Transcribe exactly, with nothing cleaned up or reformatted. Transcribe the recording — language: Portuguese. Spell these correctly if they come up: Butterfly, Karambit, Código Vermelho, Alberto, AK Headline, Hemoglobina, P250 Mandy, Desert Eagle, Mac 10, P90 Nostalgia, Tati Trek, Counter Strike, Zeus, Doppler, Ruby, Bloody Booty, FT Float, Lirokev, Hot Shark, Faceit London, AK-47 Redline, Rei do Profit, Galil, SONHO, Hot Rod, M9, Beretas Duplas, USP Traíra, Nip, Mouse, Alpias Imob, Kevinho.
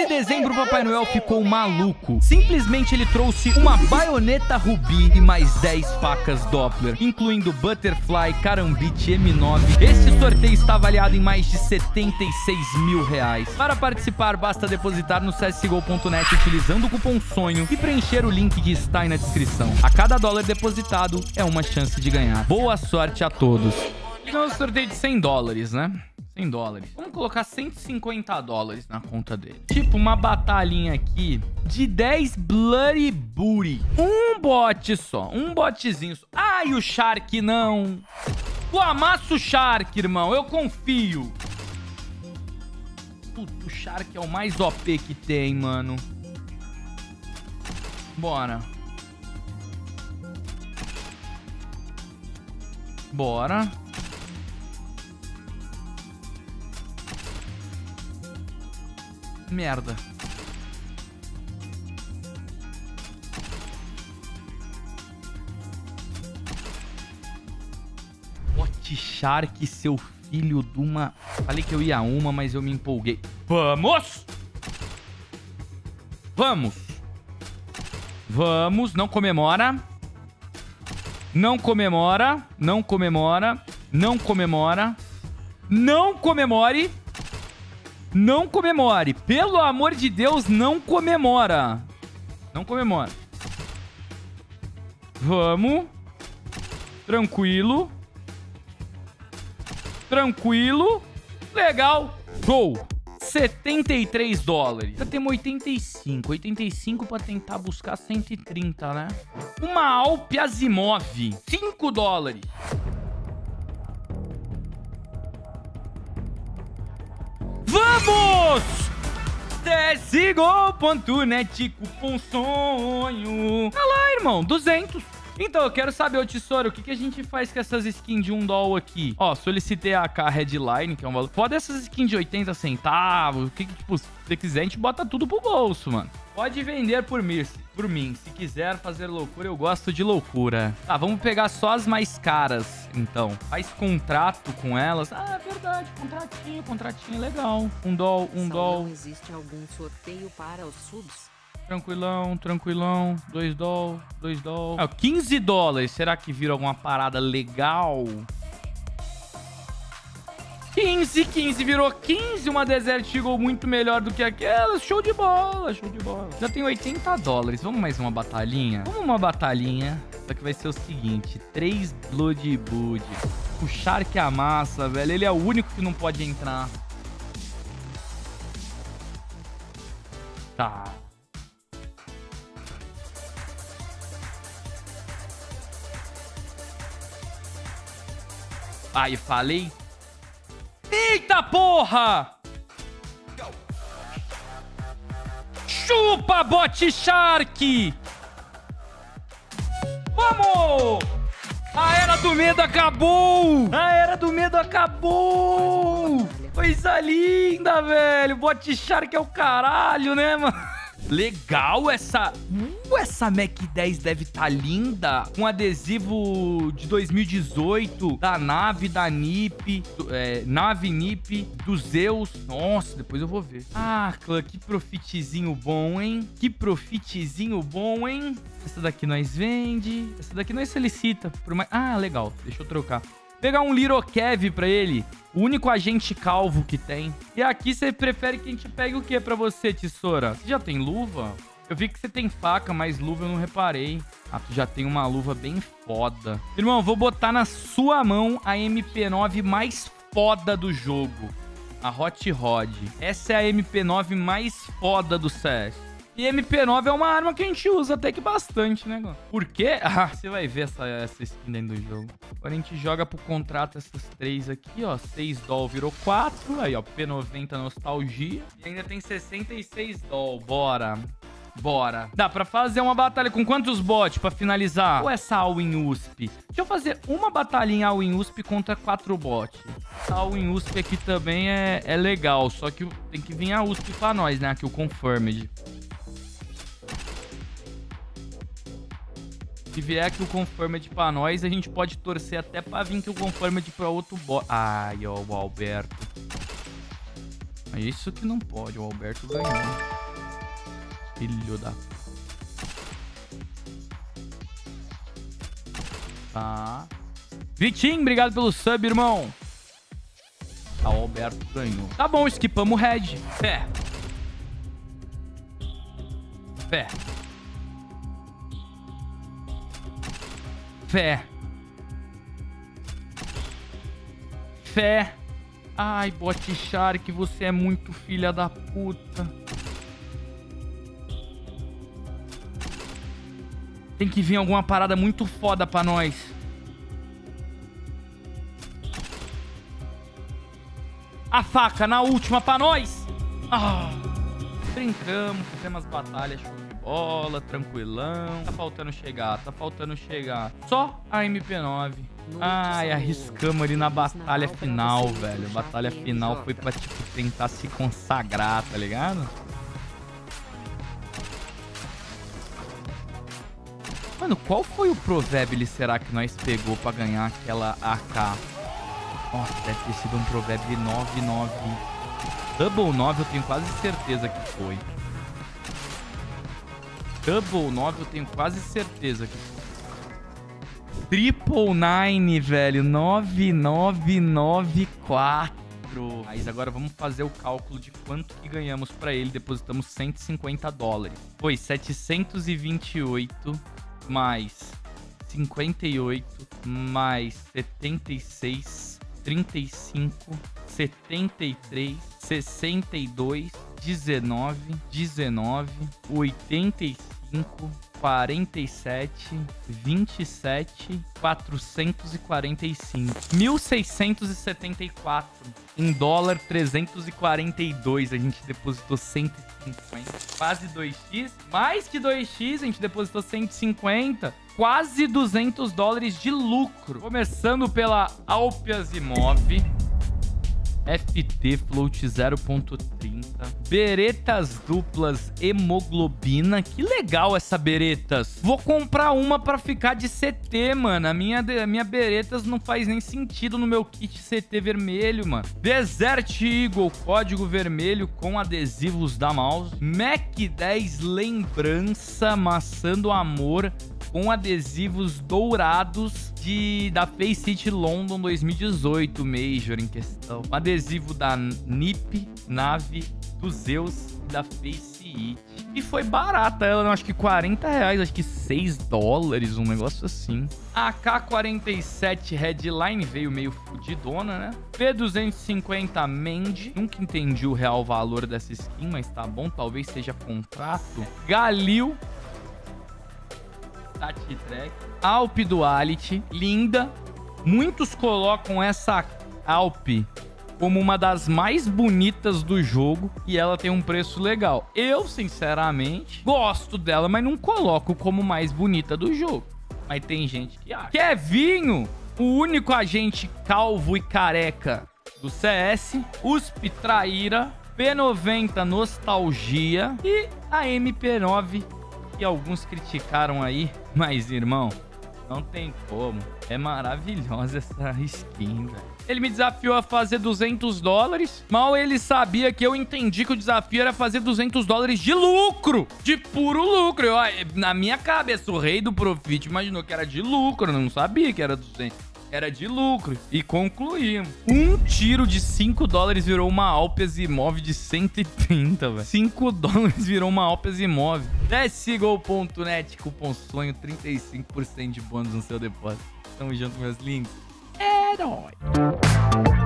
Esse dezembro o Papai Noel ficou maluco. Simplesmente ele trouxe uma baioneta Ruby e mais dez facas Doppler, incluindo Butterfly, Karambit, M nove. Este sorteio está avaliado em mais de setenta e seis mil reais. Para participar, basta depositar no c s g o ponto net utilizando o cupom SONHO e preencher o link que está aí na descrição. A cada dólar depositado é uma chance de ganhar. Boa sorte a todos. Digamos um sorteio de cem dólares, né? cem dólares. Vamos colocar cento e cinquenta dólares na conta dele. Tipo, uma batalhinha aqui de dez Bloody Booty. Um bote só. Um botezinho só. Ai, o Shark não. Tu amassa o Shark, irmão. Eu confio. Puta, o Shark é o mais O P que tem, mano. Bora. Bora. Merda. Hot Shark, seu filho de uma... Falei que eu ia uma, mas eu me empolguei. Vamos! Vamos! Vamos, não comemora. Não comemora. Não comemora. Não comemora. Não comemore. Não comemore. Pelo amor de Deus, não comemora. Não comemora. Vamos. Tranquilo. Tranquilo. Legal. Gol. setenta e três dólares. Já temos oitenta e cinco. oitenta e cinco pra tentar buscar cento e trinta, né? Uma Alpias Imob. cinco dólares. Vamos! c s g o ponto net, cupom sonho. Olha lá, irmão, duzentos. Então, eu quero saber, ô tesouro, o que, que a gente faz com essas skins de um dólar aqui? Ó, solicitei a A K Headline, que é um valor... Pode essas skins de oitenta centavos, o que, que tipo, se você quiser, a gente bota tudo pro bolso, mano. Pode vender por mim, por mim. Se quiser fazer loucura, eu gosto de loucura. Tá, vamos pegar só as mais caras, então. Faz contrato com elas. Ah, é verdade, contratinho, contratinho, legal. Um dólar, um dólar. Não existe algum sorteio para os subs? Tranquilão, tranquilão. Dois dólar, dois dólar. Ah, quinze dólares. Será que vira alguma parada legal? quinze, quinze, virou quinze, uma Desert Eagle muito melhor do que aquela, show de bola, show de bola. Já tem oitenta dólares, vamos mais uma batalhinha? Vamos uma batalhinha, só que vai ser o seguinte, três Bloody Booty. O Shark amassa, velho, ele é o único que não pode entrar. Tá. Aí, falei... Eita porra! Chupa, Bot Shark! Vamos! A era do medo acabou! A era do medo acabou! Coisa linda, velho! Bot Shark é o caralho, né, mano? Legal essa... Uh, essa Mac dez deve tá linda. Com um adesivo de dois mil e dezoito da nave da Nip. Do, é, nave Nip do Zeus. Nossa, depois eu vou ver. Ah, que profitezinho bom, hein? Que profitezinho bom, hein? Essa daqui nós vende. Essa daqui nós solicita. Por mais... Ah, legal. Deixa eu trocar. Pegar um Lirokev pra ele. O único agente calvo que tem. E aqui você prefere que a gente pegue o que pra você, tesoura? Você já tem luva? Eu vi que você tem faca, mas luva eu não reparei. Ah, tu já tem uma luva bem foda. Irmão, vou botar na sua mão a M P nove mais foda do jogo. A Hot Rod. Essa é a M P nove mais foda do C S. E M P nove é uma arma que a gente usa até que bastante, né? Por quê? Ah, você vai ver essa, essa skin dentro do jogo. Agora a gente joga pro contrato essas três aqui, ó. seis doll virou quatro. Aí, ó. P noventa Nostalgia. E ainda tem sessenta e seis doll. Bora. Bora. Dá pra fazer uma batalha com quantos bots pra finalizar? Ou essa Awin U S P? Deixa eu fazer uma batalhinha Awin U S P contra quatro bots. Essa Awin U S P aqui também é, é legal. Só que tem que vir a U S P pra nós, né? Aqui o Confirmed. Se vier que o Confirmed pra nós, a gente pode torcer até pra vir que o Confirmed pra outro bot. Ai, ó, o Alberto. É isso que não pode. O Alberto ganhou. Filho da... Tá. Vitinho, obrigado pelo sub, irmão. Tá, o Alberto ganhou. Tá bom, skipamos o Red. Fé. Fé. Fé. Fé. Ai, Bot Shark, você é muito filha da puta. Tem que vir alguma parada muito foda pra nós. A faca na última pra nós. Ah, brincamos, fizemos as batalhas, show de bola, tranquilão. Tá faltando chegar, tá faltando chegar. Só a M P nove. Ai, arriscamos ali na batalha final, velho. A batalha final foi pra, tipo, tentar se consagrar, tá ligado? Mano, qual foi o Provable, será que nós pegou pra ganhar aquela A K? Nossa, deve ter sido um Provable nove nove. Double nove eu tenho quase certeza que foi. Double nove eu tenho quase certeza que foi. Triple nine, velho. nove nove nove quatro. Mas agora vamos fazer o cálculo de quanto que ganhamos pra ele. Depositamos cento e cinquenta dólares. Foi setecentos e vinte e oito mais cinquenta e oito mais setenta e seis, trinta e cinco, setenta e três, sessenta e dois, dezenove, dezenove, oitenta e cinco, quarenta e sete, vinte e sete, quatrocentos e quarenta e cinco, mil seiscentos e setenta e quatro, em dólar trezentos e quarenta e dois, a gente depositou cento e cinquenta, quase dois x, mais que dois x, a gente depositou cento e cinquenta, quase duzentos dólares de lucro, começando pela Alpias Imob, F T Float zero ponto trinta. Beretas Duplas Hemoglobina. Que legal essa Beretas. Vou comprar uma pra ficar de C T, mano. A minha, a minha Beretas não faz nem sentido no meu kit C T vermelho, mano. Desert Eagle, Código Vermelho com adesivos da Mouse. Mac dez Lembrança, Maçã do Amor com adesivos dourados de, da Faceit London dois mil e dezoito, Major em questão. Um adesivo da Nip, nave, do Zeus e da Faceit. E foi barata ela, não, acho que quarenta reais, acho que seis dólares, um negócio assim. A A K quarenta e sete Redline veio meio fudidona, né? P duzentos e cinquenta Mandy. Nunca entendi o real valor dessa skin, mas tá bom, talvez seja contrato. Galil. Tati Trek. Alp Duality, linda. Muitos colocam essa Alp como uma das mais bonitas do jogo e ela tem um preço legal. Eu, sinceramente, gosto dela, mas não coloco como mais bonita do jogo. Mas tem gente que acha. Kevinho, o único agente calvo e careca do C S. U S P Traíra, P noventa Nostalgia e a M P nove. E alguns criticaram aí, mas, irmão, não tem como. É maravilhosa essa skin, velho. Ele me desafiou a fazer duzentos dólares. Mal ele sabia que eu entendi que o desafio era fazer duzentos dólares de lucro. De puro lucro. Eu, na minha cabeça, o rei do profit imaginou que era de lucro. Eu não sabia que era duzentos. Era de lucro. E concluímos. Um tiro de cinco dólares virou uma Alpias Imóvel de cento e trinta, velho. cinco dólares virou uma Alpias Imóvel. csgo ponto net, cupom sonho, trinta e cinco por cento de bônus no seu depósito. Tamo junto, meus lindos. É nóis.